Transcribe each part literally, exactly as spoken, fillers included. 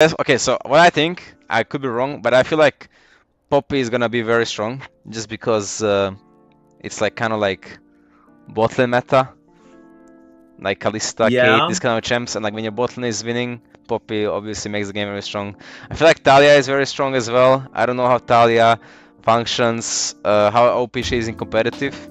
Okay, so what I think, I could be wrong, but I feel like Poppy is gonna be very strong just because uh, it's like kind of like bot lane meta, like Kalista, yeah. Cait, these kind of champs, and like when your bot lane is winning, Poppy obviously makes the game very strong. I feel like Taliyah is very strong as well. I don't know how Taliyah functions, uh, how O P she is in competitive,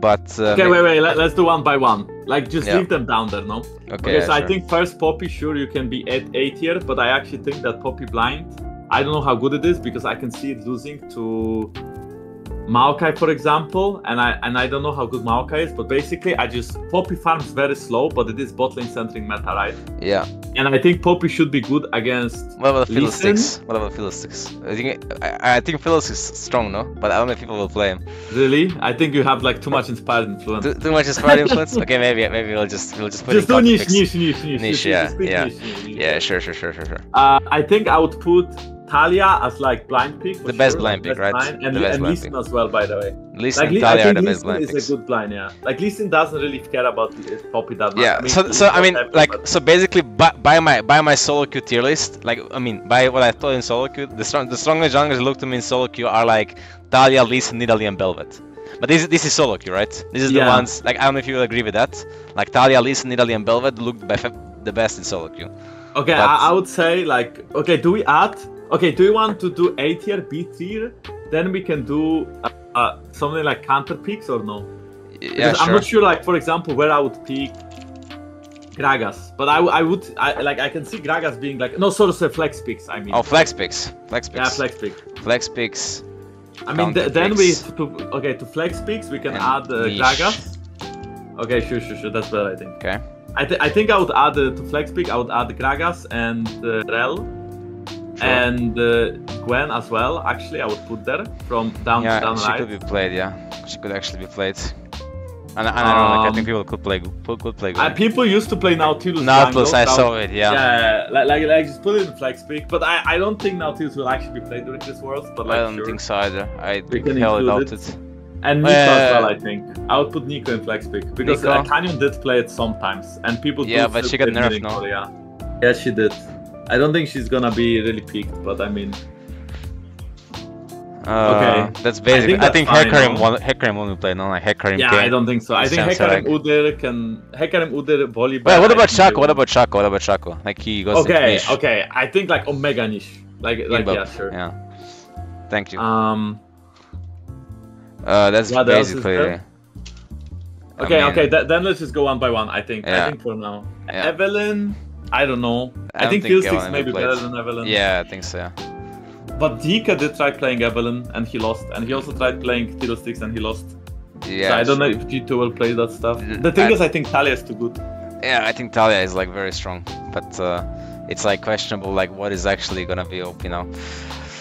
but uh, okay, maybe... wait, wait, let, let's do one by one. Like, just yeah. leave them down there, no? Okay, okay yeah, so sure. I think first Poppy, sure, you can be at A tier, but I actually think that Poppy blind, I don't know how good it is, because I can see it losing to Maokai, for example, and I and I don't know how good Maokai is, but basically, I just... Poppy farms very slow, but it is bot lane centering meta, right? Yeah. And I think Poppy should be good against... What about Fiddlesticks? What about Fiddlesticks? I think, I, I think Fiddlesticks is strong, no? But I don't know if people will play him. Really? I think you have, like, too much inspired influence. Too, too much inspired influence? Okay, maybe maybe we'll just we'll just put just in Just do niche, niche, niche, niche. Niche, yeah, yeah. Niche, niche, niche. Yeah, sure, sure, sure, sure, sure. Uh, I think I would put... Taliyah as like blind pick, the best sure. blind pick, best right? Blind. And, and Lee Sin as well, by the way. Lee Sin and Taliyah are the Lee best blind picks. Is a good blind, yeah. Like Lee Sin doesn't really care about if Poppy that much. Yeah. I mean, so, so I mean, like, happy, so basically, by, by my by my solo queue tier list, like, I mean, by what I thought in solo queue, the strong the strongest junglers look to me in solo queue are like Taliyah, Lee Sin, Nidalee, and Bel'Veth. But this this is solo queue, right? This is yeah. the ones like I don't know if you will agree with that. Like Taliyah, Lee Sin, Nidalee, and Bel'Veth looked the best in solo queue. Okay, but... I, I would say like okay, do we add? Okay, do you want to do A tier, B tier? Then we can do uh, uh, something like counter picks or no? Because yeah, sure. I'm not sure, like, for example, where I would pick Gragas. But I, I would, I, like, I can see Gragas being like, no, sort of flex picks, I mean. Oh, flex picks. Flex picks. Yeah, flex picks. Flex picks. I mean, th then picks. we, to, okay, to flex picks, we can and add uh, Gragas. Okay, sure, sure, sure. That's better, I think. Okay. I, th I think I would add, uh, to flex pick, I would add Gragas and uh, Rell. Sure. And uh, Gwen as well, actually, I would put there from down yeah, to down she right. She could be played, yeah. She could actually be played. And, and um, I don't know, like, I think people could play could play Gwen. Uh, people used to play Nautilus. Nautilus, I saw it, yeah. Yeah, like, like, like just put it in flex pick. But I, I don't think Nautilus will actually be played during this world. But like, I don't sure. think so either. I hell doubt it. it. And Nico uh, as well, I think. I would put Nico in flex pick. Because uh, Canyon did play it sometimes. And people yeah, but she got nerfed, no? Yeah. yeah, she did. I don't think she's gonna be really picked, but I mean... Uh, okay, that's basically... I think, think Hecarim won't, Hecarim won't play, no? Like Hecarim yeah, can. I don't think so. I think Hecarim Udyr can... Hecarim Udyr volleyball... Wait, what about Shaco? What about Shaco? What about Shaco? Like, he goes okay, into niche. Okay, okay. I think, like, Omega niche. Like, like yeah, sure. Yeah. Thank you. Um... Uh, that's what basically... Else I okay, mean... okay, th then let's just go one by one, I think. Yeah. I think for now. Yeah. Evelyn... I don't know. I, I think Killsticks may be better than Evelyn. Yeah, I think so, yeah. But Dika did try playing Evelyn and he lost. And he also tried playing Killsticks and he lost. Yeah. So I don't know if G two will play that stuff. The thing I, is, I think Taliyah is too good. Yeah, I think Taliyah is like very strong. But uh, it's like questionable, like what is actually gonna be O P now.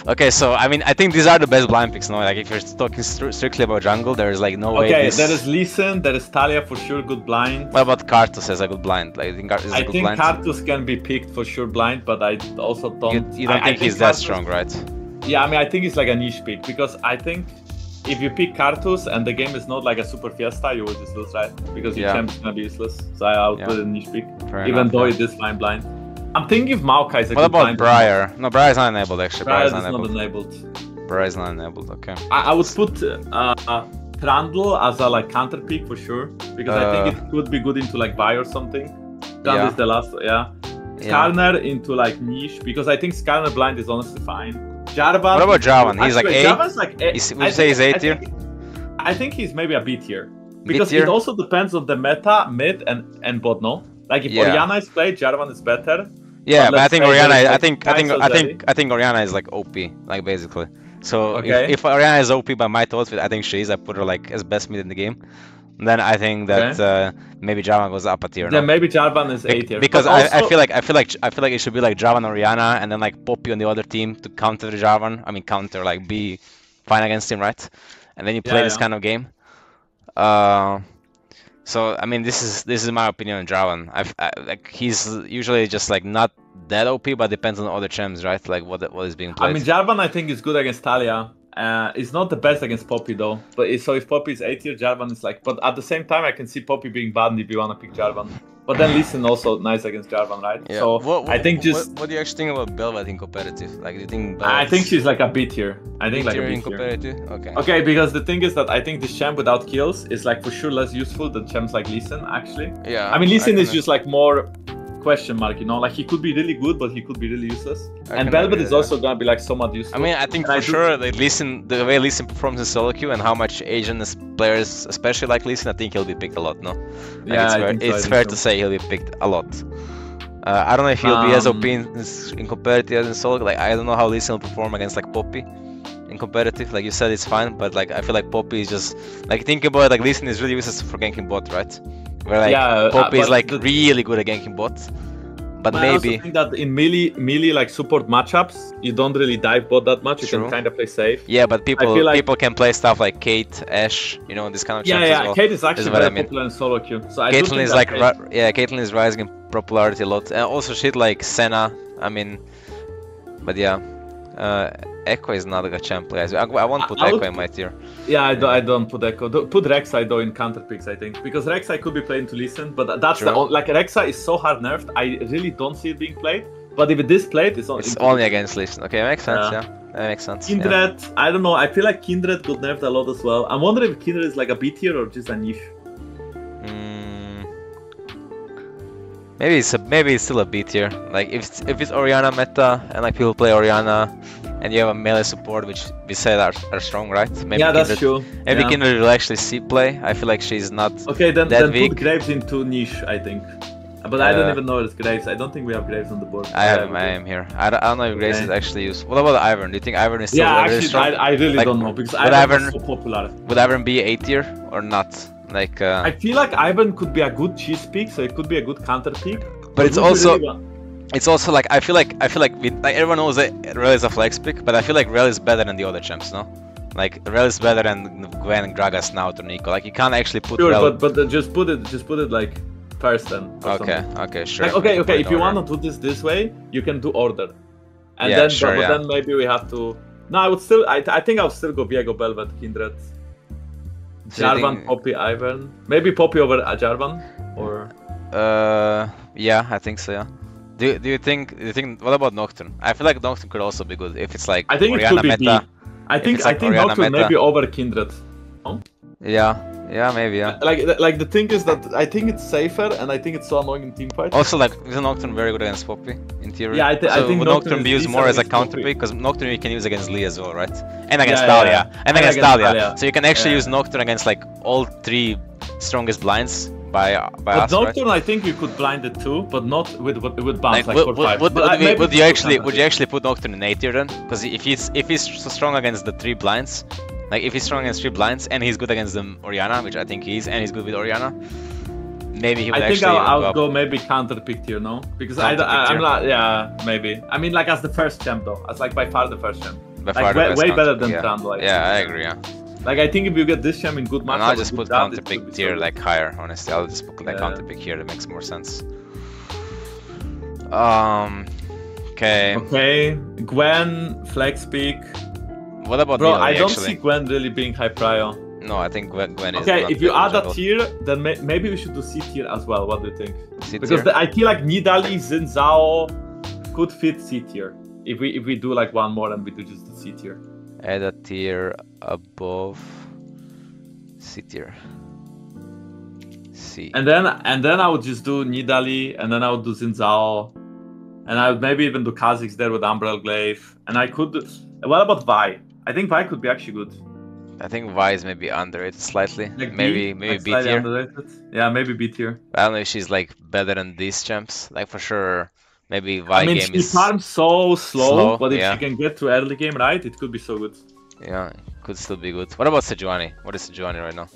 Okay, so I mean, I think these are the best blind picks, no? Like if you're talking stri strictly about jungle, there is like no okay, way. Okay, this... there is Lee Sin, there is Taliyah for sure, good blind. What about Karthus as a good blind? Like I think Karthus is I a good think blind. Karthus can be picked for sure blind, but I also don't. You, you don't I, think, I think he's Karthus... that strong, right? Yeah, I mean, I think it's like a niche pick because I think if you pick Karthus and the game is not like a super fiesta, you will just lose, right? Because your yeah. champ is gonna be useless. So I would yeah. put a niche pick, Fair even enough, though yeah. it is blind blind. I'm thinking if Maokai is a what good What about blind Briar? Player. No, Briar is not enabled actually. Briar is not enabled. Briar is not enabled, okay. I, I would put uh, uh, Trundle as a like counter pick for sure. Because uh, I think it could be good into like Vi or something. Trundle yeah. is the last, yeah. Skarner yeah. into like niche, because I think Skarner blind is honestly fine. Jarvan. What about Jarvan? He's actually, like A? Jarvan's like A. Is, would you say he's A tier? I think, I think he's maybe a B tier. Because B tier? It also depends on the meta, mid, and, and bot, no? Like if yeah. Orianna is played, Jarvan is better. Yeah, but, but I think Orianna. Like I think I think I think I think Orianna is like O P, like basically. So okay. if, if Orianna is O P by my thoughts, I think she is. I put her like as best mid in the game. Then I think that okay. uh, maybe Jarvan goes up a tier. Then no? maybe Jarvan is A tier. Because also... I, I feel like I feel like I feel like it should be like Jarvan or Orianna, and then like Poppy on the other team to counter Jarvan. I mean counter like be fine against him, right? And then you play yeah, this yeah. kind of game. Uh, So I mean, this is this is my opinion on Jarvan. I've, I like he's usually just like not that O P, but depends on other champs, right? Like what what is being played. I mean, Jarvan I think is good against Taliyah. Uh, it's not the best against Poppy though, but it, so if Poppy is A tier, Jarvan is like, but at the same time I can see Poppy being bad if you wanna pick Jarvan. But then Lee Sin also nice against Jarvan, right? Yeah. So what, what, I think just what, what do you actually think about Bel'Veth in competitive? Like, do you think Bel'Veth... I think she's like a B tier. I think B like a B tier in competitive. Okay. Okay, because the thing is that I think this champ without kills is like for sure less useful than champs like Lee Sin actually. Yeah. I mean Lee Sin is just like more question mark, you know, like he could be really good, but he could be really useless. I and Bel'Veth is also gonna be like somewhat useful. I mean, I think and for I sure do... that Lee Sin, the way Lee Sin performs in solo queue and how much Asian players, especially like Lee Sin, I think he'll be picked a lot. No, like yeah, it's, fair, so, it's fair so. to say he'll be picked a lot. Uh, I don't know if he'll um, be as O P in, in competitive as in solo. Like I don't know how Lee Sin will perform against like Poppy in competitive. Like you said, it's fine, but like I feel like Poppy is just like think about it, like Lee Sin is really useless for ganking bot, right? Where like yeah, Poppy uh, is like the, really good at ganking bots, but, but maybe... I also think that in melee, melee like support matchups, you don't really dive bot that much, you True. can kind of play safe. Yeah, but people like... people can play stuff like Kate, Ashe, you know, this kind of champs. Yeah, yeah, as well. Kate is actually very I mean. popular in solo queue. So I Caitlyn is like, Kate. yeah, Caitlyn is rising in popularity a lot. And also shit like Senna, I mean, but yeah. Uh, Echo is not a good champ player. I, I won't put I would, Echo in my tier. Yeah, I, do, I don't put Echo. Do, put Rek'Sai though in counter picks, I think, because Rek'Sai could be playing to listen, but that's True. the like Rek'Sai is so hard nerfed. I really don't see it being played. But if it is played, it's, it's only against listen. Okay, makes sense. Yeah, yeah. that makes sense. Kindred, yeah. I don't know. I feel like Kindred got nerfed a lot as well. I'm wondering if Kindred is like a B tier or just a niche. Maybe it's a, maybe it's still a B tier. Like if it's, if it's Orianna meta and like people play Orianna, and you have a melee support which we said are, are strong, right? Maybe yeah, Kindred, that's true. Maybe yeah. Kindred will actually see play. I feel like she's not okay. Then, that then weak. Put Graves into niche, I think. But uh, I don't even know it's Graves. I don't think we have Graves on the board. I have. I am here. I don't, I don't know if Graves okay. is actually used. What about Ivern? Do you think Ivern is still yeah, really actually, strong? Yeah, I, I really like, don't know because Ivern is so popular. Would Ivern be A tier or not? Like uh, I feel like Ivern could be a good cheese pick, so it could be a good counter pick. But it's also, really it's also like I feel like I feel like, we, like everyone knows that Rell is a flex pick, but I feel like Rell is better than the other champs, no? Like Rell is better than Gwen, and Gragas, Nautilus, Nico. Like you can't actually put. Sure, Rell... but but just put it just put it like first then. Okay, something. okay, sure. Like, okay, okay. If you order. want to do this this way, you can do order, and yeah, then sure, but yeah. then maybe we have to. No, I would still. I I think I would still go Viego, Bel'Veth, Kindred. So Jarvan, think... Poppy, Ivern. Maybe Poppy over uh, Jarvan, or. Uh, yeah, I think so. Yeah. Do Do you think? Do you think? What about Nocturne? I feel like Nocturne could also be good if it's like. I think Orianna it could be meta. B. I think like I think Orianna Nocturne meta. maybe over Kindred. Huh? Yeah. Yeah, maybe. Yeah. Like like the thing is that I think it's safer, and I think it's so annoying in team fights. Also, like isn't Nocturne very good against Poppy in theory? Yeah, I, th so I think would Nocturne be used more as a counter pick because Nocturne you can use against Lee as well, right? And against yeah, Taliyah, yeah. and, and against Taliyah. So you can actually yeah. use Nocturne against like all three strongest blinds by by but us. But Nocturne, right? I think you could blind it too, but not with with, with bounce like, like would, would, would, would, we, would you actually would you actually put Nocturne in A tier then? Because if he's if he's so strong against the three blinds. Like if he's strong against three blinds and he's good against them Orianna, which I think he is, and he's good with Orianna, maybe he would actually. I think actually I would go, go maybe counter pick tier, no? Because I, I, I'm not. Yeah, maybe. I mean, like as the first champ though, as like by far the first champ. By far like the way, best way better than yeah. Trundle. Like, yeah, I agree. Yeah. Like I think if you get this champ in good matchup, I'll just put counter pick tier so like higher. Honestly, I'll just put like yeah. counter pick here. That makes more sense. Um. Okay. Okay. Gwen, flex pick. What about Bro, Nidalee, I don't actually? see Gwen really being high prior. No, I think Gwen, Gwen is Okay, if you add general. a tier, then may maybe we should do C tier as well. What do you think? C because the, I feel like Nidalee, Xin Zhao could fit C tier. If we if we do like one more and we do just the C tier. Add a tier above C tier. C. And then and then I would just do Nidalee, and then I would do Xin Zhao, and I would maybe even do Kha'Zix there with Umbral Glaive, and I could. What about Vi? I think Vi could be actually good. I think Vi is maybe underrated slightly. Like maybe B, maybe like B tier. Underrated. Yeah, maybe B tier. I don't know if she's like better than these champs. Like for sure, maybe Vi I mean, game is. I mean, she farms so slow, slow but if yeah. she can get to early game right, it could be so good. Yeah, could still be good. What about Sejuani? What is Sejuani right now?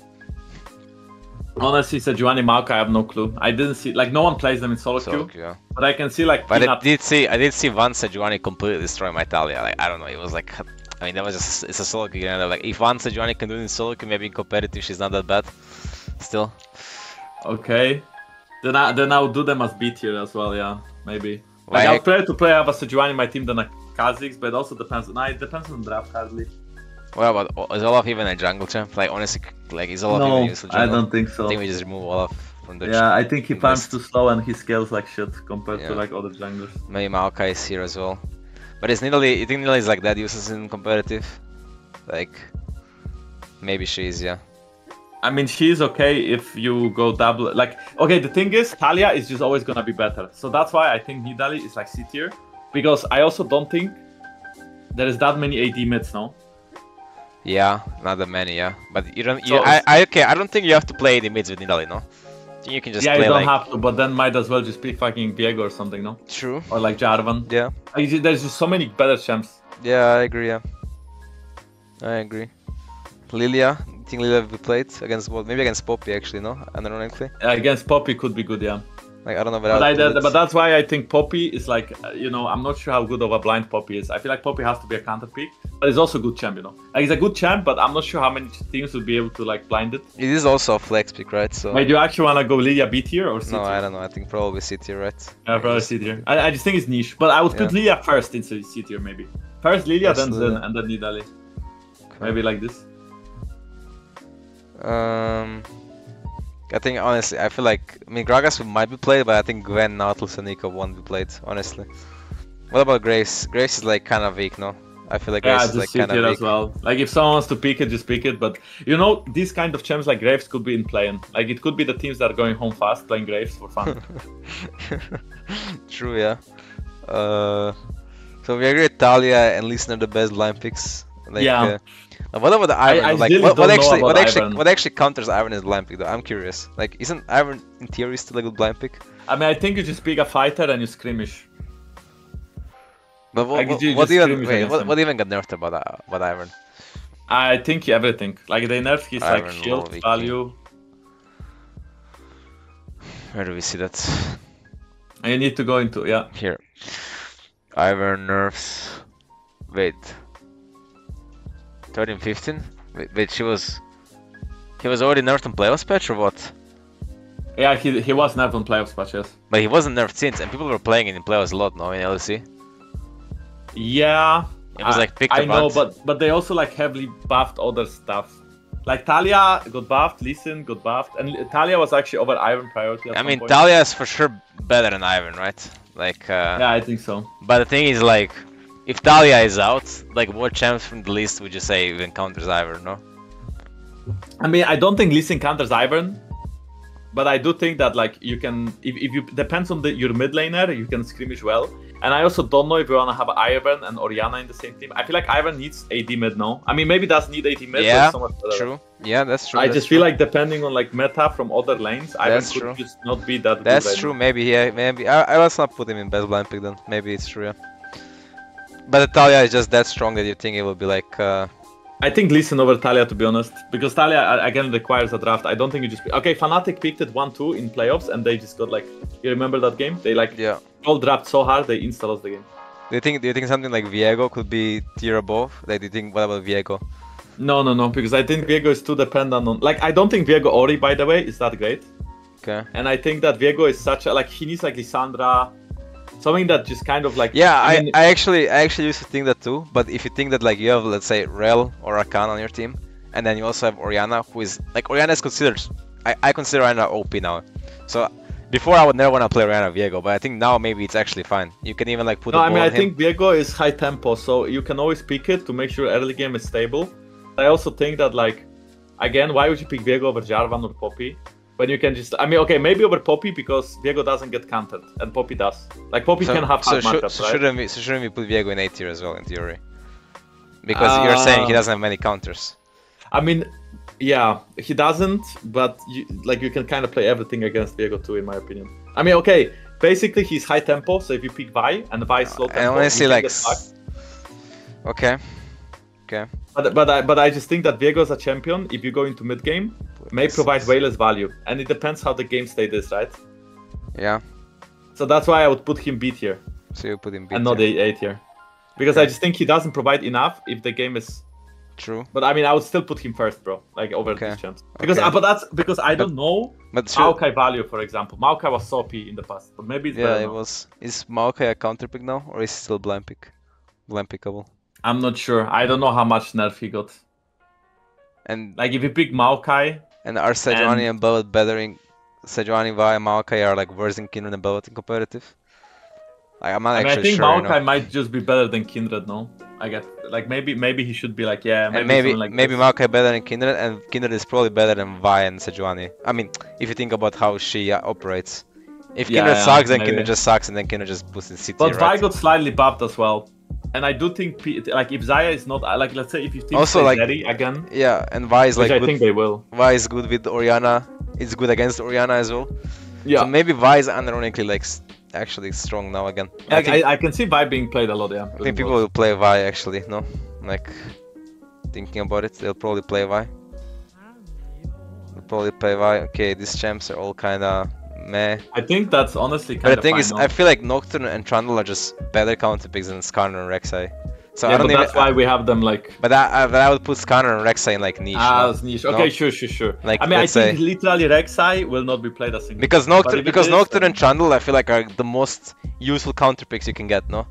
Honestly, Sejuani, Maokai, I have no clue. I didn't see like no one plays them in solo, solo queue, yeah. but I can see like. But I did see I did see one Sejuani completely destroy my Taliyah. Like I don't know, it was like. I mean, that was just, it's a solo queue, you know, like if one Sejuani can do it in solo queue, maybe in competitive she's not that bad, still. Okay, then I then I would do them as B tier as well, yeah, maybe. Like, like I'll try to play have a Sejuani in my team than a Kha'Zix, but it also depends on, nah, it depends on draft hardly. What about is Olaf even a jungle champ? Like honestly, like is Olaf no, even useful jungle? I don't think so. I think we just remove Olaf from the. Yeah, I think he farms too slow and he scales like shit compared yeah. to like other junglers. Maybe Maokai is here as well, but is Nidalee? You think Nidalee is like that useless in competitive? Like maybe she is, yeah. I mean, she's okay if you go double. Like, okay, the thing is, Taliyah is just always gonna be better. So that's why I think Nidalee is like C tier, because I also don't think there is that many A D mids now. Yeah, not that many, yeah. But you don't. You, so, I, I okay. I don't think you have to play A D mids with Nidalee, no. You can just. Yeah, play, you don't like... have to. But then might as well just pick fucking Viego or something, no. True. Or like Jarvan. Yeah. Like, there's just so many better champs. Yeah, I agree. Yeah. I agree. Lillia. I think Lillia will be played against what? Maybe against Poppy actually, no? Unironically. Yeah, against Poppy could be good, yeah. Like I don't know, but, but, I, that, but that's why I think Poppy is like, you know, I'm not sure how good of a blind Poppy is. I feel like Poppy has to be a counter pick, but it's also a good champ, you know. Like, he's a good champ, but I'm not sure how many teams would be able to like blind it. It is also a flex pick, right? So. Wait, do you actually want to go Lillia B tier or C tier? No, I don't know. I think probably C tier, right? Yeah, probably C tier. I, I just think it's niche, but I would put yeah. Lillia first instead of C tier maybe. First Lillia, then Lillia. and then Nidalee. Okay. Maybe like this. Um, I think honestly, I feel like I mean Gragas might be played, but I think Gwen, Nautilus, and Nico won't be played. Honestly, what about Graves? Graves is like kind of weak, no? I feel like yeah, Graves is like kind of weak as well. Like if someone wants to pick it, just pick it. But you know, these kind of champs like Graves could be in playing. Like it could be the teams that are going home fast playing Graves for fun. True, yeah. Uh, so we agree, Taliyah and Lee Sin are the best line picks. Like, yeah. Uh, What about the Ivern? I, I like, really what, what actually, what actually, Ivern. what actually counters Ivern as blind pick? Though I'm curious. Like, isn't Ivern in theory still a good blind pick? I mean, I think you just pick a fighter and you skirmish. But what, like, what, what even? Wait, what, what even got nerfed about uh, about Ivern? I think everything. Like they nerfed his Ivern like shield value. Where do we see that? You need to go into yeah. Here, Ivern nerfs. Wait. thirteen, fifteen? Wait, wait, she was... He was already nerfed on playoffs patch or what? Yeah, he, he was nerfed on playoffs patch, yes. But he wasn't nerfed since, and people were playing it in playoffs a lot, no, in L E C? Yeah. It was I, like picked I know, but, but they also like heavily buffed other stuff. Like Taliyah got buffed, Lee Sin got buffed, and Taliyah was actually over Ivern priority at I mean, point. Taliyah is for sure better than Ivern, right? Like... Uh, yeah, I think so. But the thing is like... If Taliyah is out, like what champs from the list would you say even counters Ivern, no? I mean, I don't think Lee Sin counters Ivern, but I do think that like you can, if, if you, depends on the, your mid laner, you can skirmish well. And I also don't know if you want to have Ivern and Orianna in the same team. I feel like Ivern needs A D mid, no? I mean, maybe does need A D mid, yeah, but it's better. True. Yeah, that's true. I that's just true. feel like depending on like meta from other lanes, that's Ivern could true. just not be that That's good true, right maybe, yeah, maybe. I, I let's not put him in best blind pick then. Maybe it's true, yeah. But Taliyah is just that strong that you think it will be like... Uh... I think Lee Sin over Taliyah, to be honest. Because Taliyah, again, requires a draft. I don't think you just... Okay, Fnatic picked it one two in playoffs and they just got like... You remember that game? They like... Yeah. All draft so hard, they insta-lost the game. Do you think Do you think something like Viego could be tier above? Like, do you think... What about Viego? No, no, no. Because I think Viego is too dependent on... Like, I don't think Viego Ori, by the way, is that great. Okay. And I think that Viego is such a... Like, he needs like Lissandra... Something that just kind of like yeah, I, mean, I I actually I actually used to think that too. But if you think that like you have let's say Rell or Rakan on your team, and then you also have Orianna, who is like Orianna is considered I I consider Orianna O P now. So before I would never want to play Orianna Viego, but I think now maybe it's actually fine. You can even like put. No, I mean I him. think Viego is high tempo, so you can always pick it to make sure early game is stable. I also think that like again, why would you pick Viego over Jarvan or Poppy? When you can just, I mean, okay, maybe over Poppy because Viego doesn't get countered, and Poppy does. Like Poppy so, can have hard so matchups, so right? Shouldn't we, so shouldn't we put Viego in A tier as well in theory? Because uh, you're saying he doesn't have many counters. I mean, yeah, he doesn't, but you, like you can kind of play everything against Viego too, in my opinion. I mean, okay, basically he's high tempo, so if you pick Vi and Vi slow tempo, and honestly, like, okay, okay. But but I but I just think that Viego as a champion, if you go into mid game, may provide way less value, and it depends how the game state is, right? Yeah. So that's why I would put him B tier. So you put him B tier. And not A tier, because yeah. I just think he doesn't provide enough if the game is. True. But I mean, I would still put him first, bro. Like over okay. these champs, because okay. uh, but that's because I don't but, know but Maokai value, for example. Maokai was so O P in the past, but maybe it's yeah, it now. was. Is Maokai a counter pick now, or is he still blind pick, blind pickable? I'm not sure. I don't know how much nerf he got. And like if you pick Maokai, and are Sejuani and, and Bel'Veth better in Sejuani, Vi, and Maokai are like worse in Kindred and Bel'Veth in competitive? Like, I'm not I mean, actually I think sure, Maokai you know? might just be better than Kindred, no? I guess like maybe maybe he should be like yeah. Maybe and maybe, like maybe Maokai better than Kindred, and Kindred is probably better than Vi and Sejuani. I mean, if you think about how she operates, if yeah, Kindred yeah, sucks, then maybe. Kindred just sucks, and then Kindred just boosts in C T. But right? Vi got slightly buffed as well. And I do think, P like, if Zaya is not, like, let's say if you think also, like, again. Yeah, and Vi is, like, I good, think they will. Vi is good with Orianna. It's good against Orianna as well. Yeah. So maybe Vi is unironically, like, actually strong now again. I, I, think, I, I can see Vi being played a lot, yeah. I think people will play Vi, actually, no? Like, thinking about it, they'll probably play Vi. They'll probably play Vi. Okay, these champs are all kind of... Meh. I think that's honestly kind but of the thing is, now. I feel like Nocturne and Trundle are just better counter picks than Skarner and Rek'Sai. So yeah, I don't but even, that's why I, we have them like. But I, I, but I would put Skarner and Rek'Sai in like niche. Ah, no? niche. Okay, no? sure, sure, sure. Like, I mean, I think say... literally Rek'Sai will not be played as. Because Nocturne, because is, Nocturne then... and Trundle, I feel like are the most useful counter picks you can get. No,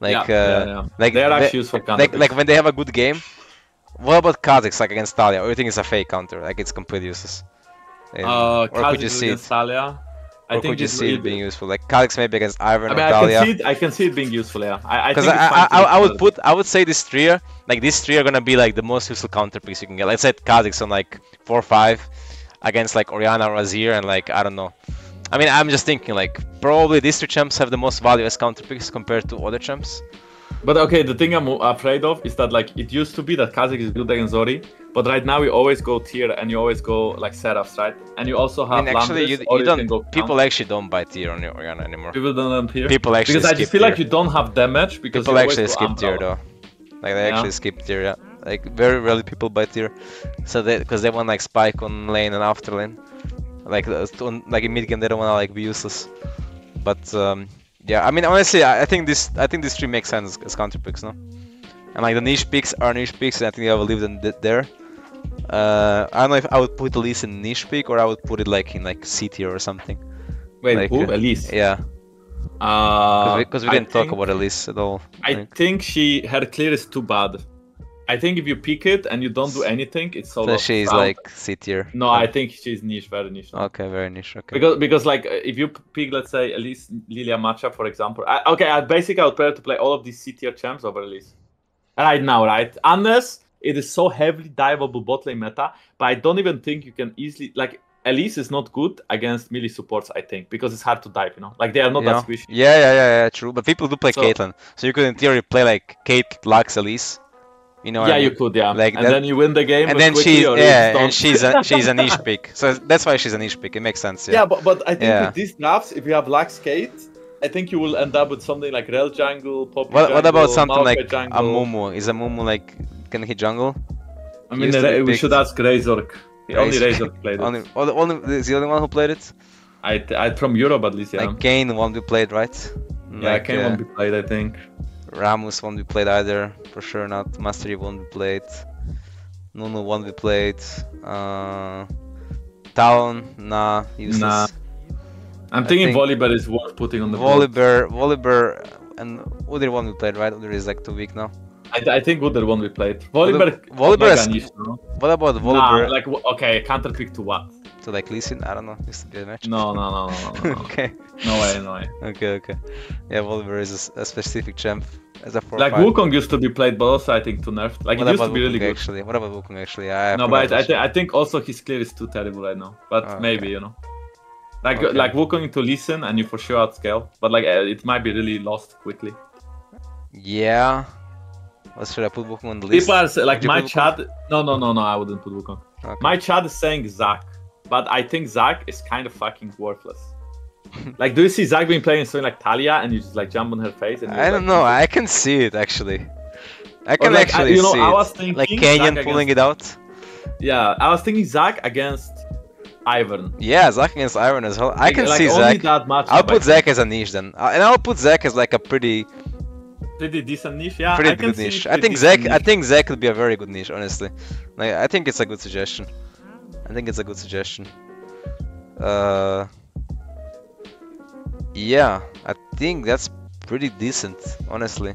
like, yeah, uh, yeah, yeah. like they are actually they, useful counter like, picks. Like when they have a good game. What about Kha'Zix, like against Taliyah? Or you think it's a fake counter? Like it's completely useless. In, uh, or Kha'Zix could you see it? Taliyah. I or think could you see it being be... useful? Like Kha'Zix maybe against Ivern I mean, or Taliyah. I can see it, I can see it being useful, yeah. I, I think I, it's I, I, I would put, I would say this three, like these three are gonna be like the most useful counter picks you can get. Let's say Kha'Zix on like four or five against like Orianna or Azir and like I don't know. I mean, I'm just thinking like probably these two champs have the most value as counter picks compared to other champs. But okay, the thing I'm afraid of is that like it used to be that Kha'Zix is good against Zori, but right now you always go tier and you always go like Seraphs, right? And you also have. I mean, actually, Landers, you, you, you don't. Go people actually don't buy tier on your Orianna anymore. People don't tier. People actually because skip I just feel tier. like you don't have damage because people you actually skip tier though. Like they yeah. actually skip tier, yeah. Like very rarely people buy tier, so they because they want like spike on lane and after lane, like on, like in mid game they don't want to like be useless, but. Um, Yeah, I mean honestly, I think this I think this three makes sense as counter picks, no? And like the niche picks are niche picks, and I think I will leave them there. Uh, I don't know if I would put Elise in niche pick or I would put it like in like C tier or something. Wait, like, who? Uh, Elise? Yeah. Uh, because we, we didn't think, talk about Elise at all. I, I think. think she her clear is too bad. I think if you pick it and you don't do anything, it's so. So she's like C tier. No, I think she's niche, very niche. Now. Okay, very niche. Okay. Because because like if you pick, let's say, Elise Lillia matchup, for example. I, okay, I basically I would prefer to play all of these C tier champs over Elise. Right now, right? Unless it is so heavily diveable bot lane meta, but I don't even think you can easily like. Elise is not good against melee supports, I think, because it's hard to dive, you know? Like, they are not you that know? squishy. Yeah, yeah, yeah, yeah, true. But people do play so, Caitlyn, so you could in theory play like Kate, Lux, Elise. You know yeah, I mean? you could, yeah. Like and that... then you win the game. And then she's, yeah, and she's a, she's a niche pick. So that's why she's a niche pick. It makes sense. Yeah, yeah but, but I think yeah. with these drafts, if you have Lux Kate, I think you will end up with something like Rell jungle, Poppy What, jungle, what about something Maokai like jungle. a Mumu? Is a Mumu like, can he jungle? I mean, uh, we should ask Razork. The only Razork played it. only, only, is the only one who played it? I, I From Europe at least, yeah. Like Kayn won't be played, right? Yeah, like, Kayn uh, won't be played, I think. Rammus won't be played either, for sure not. Mastery won't be played. Nunu won't be played. Uh, Talon, nah, useless. Nah. I'm I thinking think Volibear is worth putting on the Volibear, Volibear and Udyr won't be played, right? Udyr is like too weak now. I, I think Udyr won't be played. Volibear, Volibear is... Niche, no? What about Volibear? Nah, like, okay, counter pick to what? So like Lee Sin, I don't know, used to be a match. No, no, no, no, no, no. Okay. No way, no way. Okay, okay. Yeah, Volibear is a, a specific champ as a four. Like five. Wukong used to be played, but also I think too nerfed. Like what it used to be Wukong really good. Actually, what about Wukong actually? I no, but I, I, th I think also his clear is too terrible right now. But oh, okay. maybe you know, like okay. like Wukong to Lee Sin, and you for sure outscale. But like it might be really lost quickly. Yeah. What should I put Wukong on the list? People are say, like my chat. No, no, no, no. I wouldn't put Wukong. Okay. My chat is saying Zach. But I think Zach is kind of fucking worthless. Like, do you see Zach being playing something like Taliyah and you just like jump on her face? And I don't like, know. I can see it actually. I can like, actually I, you know, see I was it. Like Kenyon Zach pulling against... it out. Yeah, I was thinking Zach against Ivern. Yeah, Zach against Ivern as well. I like, can like, see Zach. That match I'll put Zach as a niche then, and I'll put Zach as like a pretty, pretty decent niche. Yeah, pretty I can good see niche. Pretty I think Zach. Niche. I think Zach could be a very good niche, honestly. Like, I think it's a good suggestion. I think it's a good suggestion. Uh, yeah, I think that's pretty decent, honestly.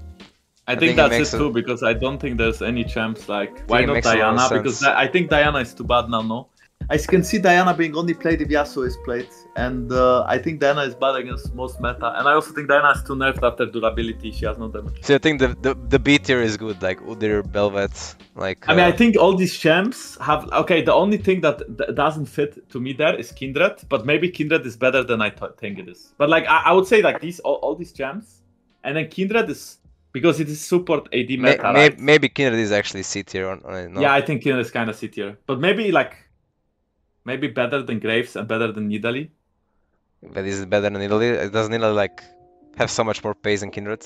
I, I think, think that's it, it too, because I don't think there's any champs like... Why not Diana? Because I think Diana is too bad now, no? I can see Diana being only played if Yasuo is played. And uh, I think Diana is bad against most meta. And I also think Diana is too nerfed after durability. She has no damage. So I think the, the, the B tier is good, like Udyr, Bel'Veth, like... I uh... mean, I think all these champs have... Okay, the only thing that th doesn't fit to me there is Kindred. But maybe Kindred is better than I th think it is. But like, I, I would say like these all, all these champs. And then Kindred is... Because it is support A D meta, may, may, right? Maybe Kindred is actually C tier. Or, or no. Yeah, I think Kindred is kind of C tier. But maybe like... Maybe better than Graves and better than Nidalee. But is it better than Nidalee? Does Nidalee like have so much more pace than Kindred?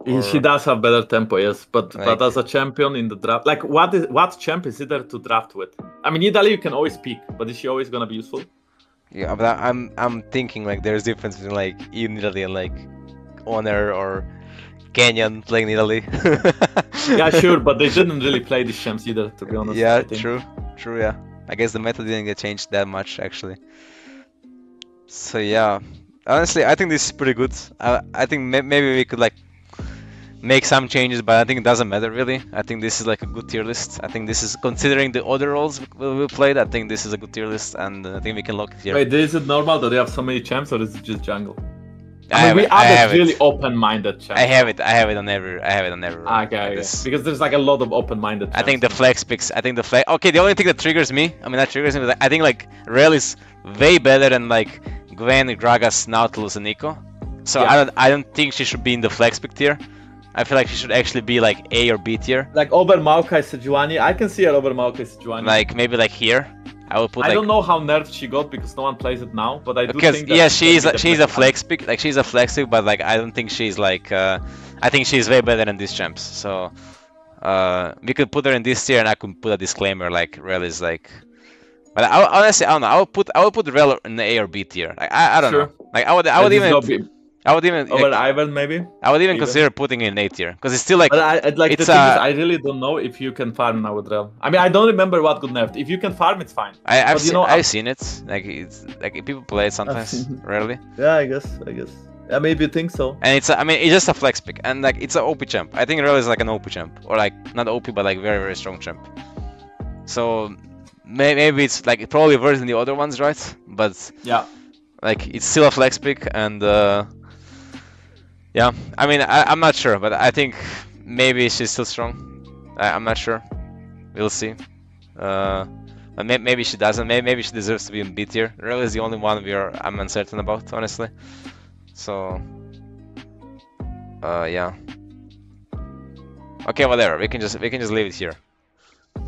Or... She does have better tempo, yes. But like... but as a champion in the draft, like what is what champ is there to draft with? I mean, Nidalee you can always pick, but is she always gonna be useful? Yeah, but I'm I'm thinking like there's difference between like even Nidalee and like Honor or Kenyon playing Nidalee. Yeah, sure, but they didn't really play these champs either, to be honest. Yeah, true, true, yeah. I guess the meta didn't get changed that much, actually. So yeah, honestly, I think this is pretty good. I, I think may maybe we could like make some changes, but I think it doesn't matter really. I think this is like a good tier list. I think this is, considering the other roles we, we played, I think this is a good tier list, and I think we can lock it here. Wait, is it normal that they have so many champs, or is it just jungle? I, I mean, we are really open-minded champs. I have it. I have it on every. I have it on every. Okay, yeah. Because there's like a lot of open-minded. I think the flex picks. I think the flex. Okay, the only thing that triggers me. I mean, that triggers me. But I think like Rell is way better than like Gwen, Gragas, Nautilus, and Nico. So yeah. I don't. I don't think she should be in the flex pick tier. I feel like she should actually be like A or B tier. Like over Maokai, Sejuani. I can see her over Maokai, Sejuani. Like maybe like here. I would put. I like, don't know how nerfed she got because no one plays it now, but I do because, think. Because yeah, she's like, she's a flex pick, like she's a flex pick, but like I don't think she's like. Uh, I think she's way better than these champs, so uh, we could put her in this tier, and I could put a disclaimer like Rell is like. But I, honestly, I don't know. I would put I would put Rell in the A or B tier. Like, I I don't sure. know. Like I would I would and even. I would even over like, Ivern maybe. I would even, even. consider putting in A tier because it's still like. But I, like it's the thing a, is, I really don't know if you can farm now with Rell. I mean, I don't remember what good nerfed. If you can farm, it's fine. I, I've but, you seen, know, I've seen it. Like it's like people play it sometimes, rarely. Yeah, I guess. I guess. Yeah, maybe you think so. And it's a, I mean, it's just a flex pick, and like it's an O P champ. I think Rell is like an O P champ, or like not O P, but like very very strong champ. So may, maybe it's like probably worse than the other ones, right? But yeah, like it's still a flex pick, and. Uh, Yeah, I mean, I, I'm not sure, but I think maybe she's still strong. I, I'm not sure. We'll see. Uh, but may, maybe she doesn't. Maybe, maybe she deserves to be in B tier. Rell is the only one we are. I'm uncertain about, honestly. So, uh, yeah. Okay, whatever. We can just we can just leave it here.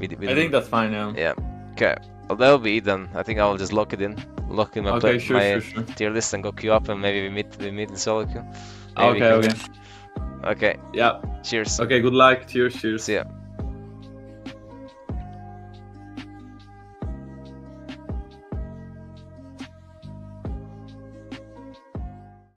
We, we I think that's fine now. Yeah. Okay. Well, that'll be it then. I think I'll just lock it in. Lock in my, okay, play, sure, my sure, sure. tier list and go queue up, and maybe we meet we meet in solo queue. Maybe okay, okay. Okay. Yeah. Cheers. Okay, good luck. Cheers, cheers. See ya.